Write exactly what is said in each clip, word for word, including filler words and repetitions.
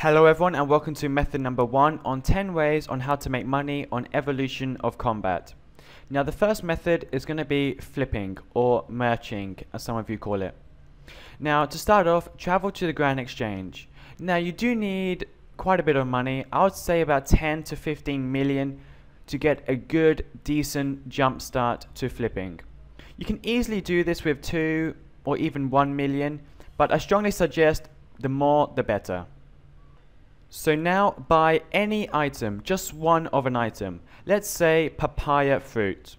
Hello everyone and welcome to method number one on ten ways on how to make money on evolution of combat. Now the first method is going to be flipping or merching, as some of you call it. Now to start off, travel to the Grand Exchange. Now you do need quite a bit of money. I would say about ten to fifteen million to get a good decent jump start to flipping. You can easily do this with two or even one million, but I strongly suggest the more the better. So now buy any item, just one of an item. Let's say papaya fruit.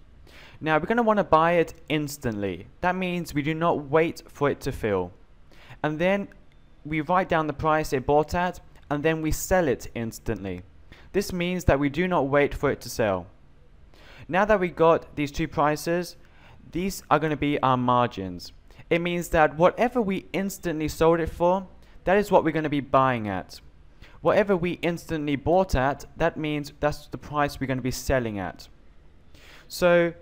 Now we're going to want to buy it instantly. That means we do not wait for it to fill. And then we write down the price it bought at and then we sell it instantly. This means that we do not wait for it to sell. Now that we got these two prices, these are going to be our margins. It means that whatever we instantly sold it for, that is what we're going to be buying at. Whatever we instantly bought at, that means that's the price we're going to be selling at. So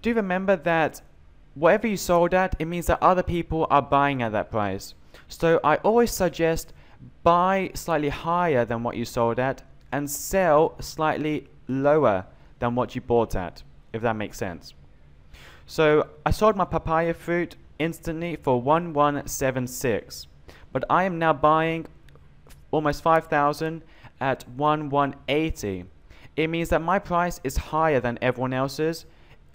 do remember that whatever you sold at, it means that other people are buying at that price. So I always suggest buy slightly higher than what you sold at and sell slightly lower than what you bought at, if that makes sense. So I sold my papaya fruit instantly for one one seven six, but I am now buying almost five thousand at one one eight zero. It means that my price is higher than everyone else's,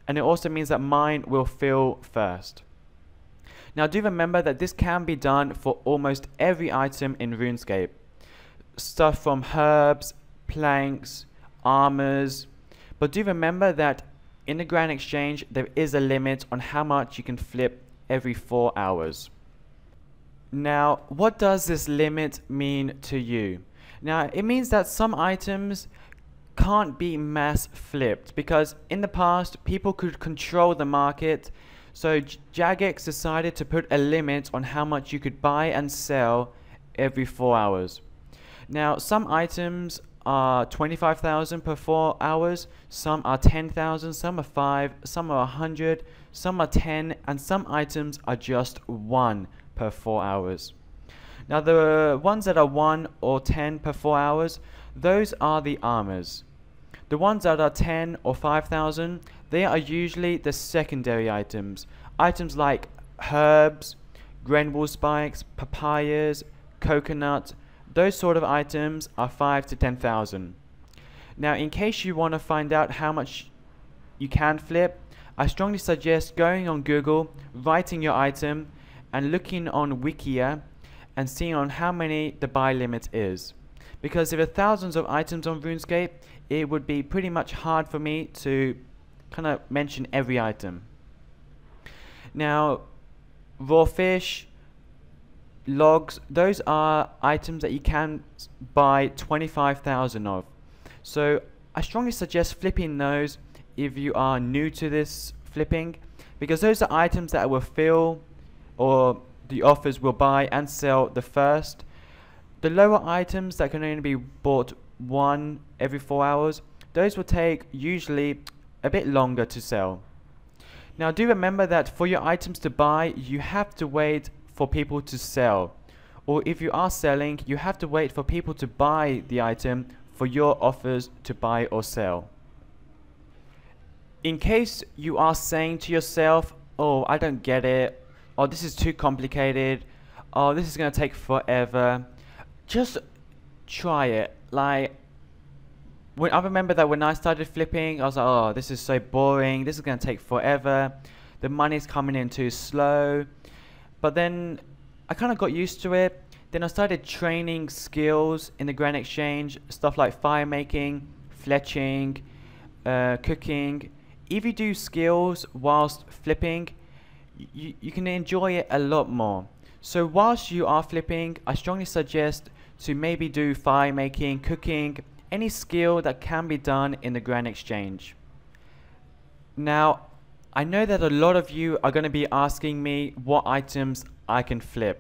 and it also means that mine will fill first. Now do remember that this can be done for almost every item in RuneScape. Stuff from herbs, planks, armors, but do remember that in the Grand Exchange there is a limit on how much you can flip every four hours. Now, what does this limit mean to you? Now, it means that some items can't be mass flipped because in the past, people could control the market. So Jagex decided to put a limit on how much you could buy and sell every four hours. Now, some items are twenty-five thousand per four hours, some are ten thousand, some are five, some are one hundred, some are ten, and some items are just one per four hours. Now the ones that are one or ten per four hours, those are the armors. The ones that are ten or five thousand, they are usually the secondary items. Items like herbs, Grenwall spikes, papayas, coconut, those sort of items are five to ten thousand. Now in case you want to find out how much you can flip, I strongly suggest going on Google, writing your item, and looking on Wikia and seeing on how many the buy limit is. Because if there are thousands of items on RuneScape, it would be pretty much hard for me to kind of mention every item. Now, raw fish, logs, those are items that you can buy twenty-five thousand of. So I strongly suggest flipping those if you are new to this flipping, because those are items that will fill, or the offers will buy and sell the first. The lower items that can only be bought one every four hours, those will take usually a bit longer to sell. Now do remember that for your items to buy, you have to wait for people to sell. Or if you are selling, you have to wait for people to buy the item for your offers to buy or sell. In case you are saying to yourself, oh, I don't get it, oh, this is too complicated, oh, this is going to take forever, just try it. Like, when I remember that when I started flipping, I was like, oh, this is so boring, this is going to take forever, the money's coming in too slow. But then I kind of got used to it. Then I started training skills in the Grand Exchange, stuff like fire making, fletching, uh, cooking. If you do skills whilst flipping, You, you can enjoy it a lot more. So whilst you are flipping, I strongly suggest to maybe do fire making, cooking, any skill that can be done in the Grand Exchange. Now, I know that a lot of you are going to be asking me what items I can flip.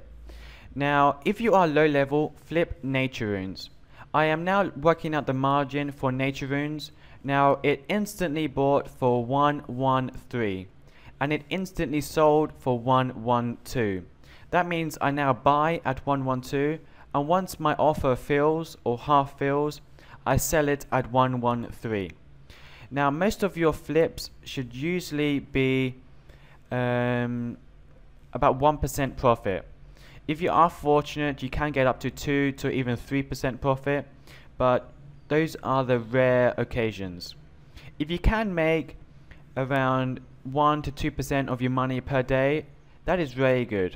Now, if you are low level, flip nature runes. I am now working out the margin for nature runes. Now, it instantly bought for one one three. And it instantly sold for one one two. That means I now buy at one one two and once my offer fills or half fills, I sell it at one one three. Now most of your flips should usually be um, about one percent profit. If you are fortunate, you can get up to two to even three percent profit, but those are the rare occasions. If you can make around one to two percent of your money per day, that is very good.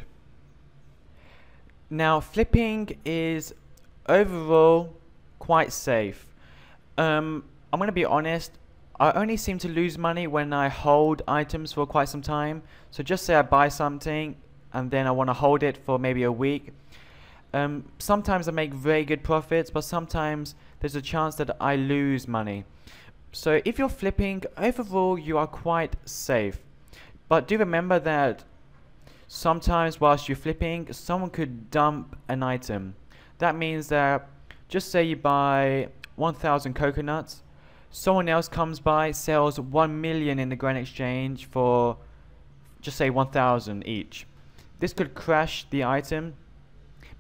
Now flipping is overall quite safe. Um, I'm going to be honest, I only seem to lose money when I hold items for quite some time. So just say I buy something and then I want to hold it for maybe a week. Um, sometimes I make very good profits, but sometimes there's a chance that I lose money. So if you're flipping, overall you are quite safe. But do remember that sometimes whilst you're flipping, someone could dump an item. That means that just say you buy one thousand coconuts, someone else comes by, sells one million in the Grand Exchange for just say one thousand each. This could crash the item,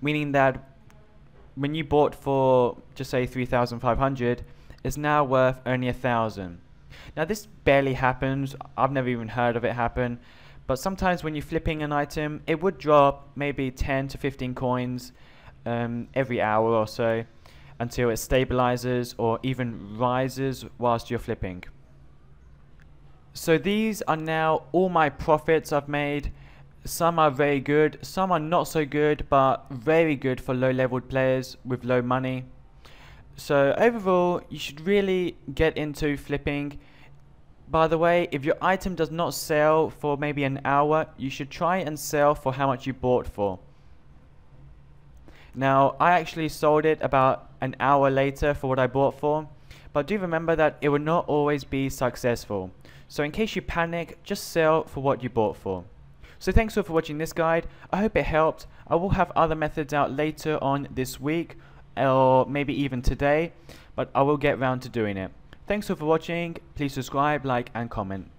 meaning that when you bought for just say three thousand five hundred, it's now worth only a thousand. Now this barely happens, I've never even heard of it happen, but sometimes when you're flipping an item, it would drop maybe ten to fifteen coins um, every hour or so until it stabilizes or even rises whilst you're flipping. So these are now all my profits I've made. Some are very good, some are not so good, but very good for low leveled players with low money. So overall, you should really get into flipping. By the way, if your item does not sell for maybe an hour, you should try and sell for how much you bought for. Now, I actually sold it about an hour later for what I bought for, but do remember that it will not always be successful. So in case you panic, just sell for what you bought for. So thanks all for watching this guide. I hope it helped. I will have other methods out later on this week, or maybe even today, but I will get round to doing it. Thanks all for watching. Please subscribe, like and comment.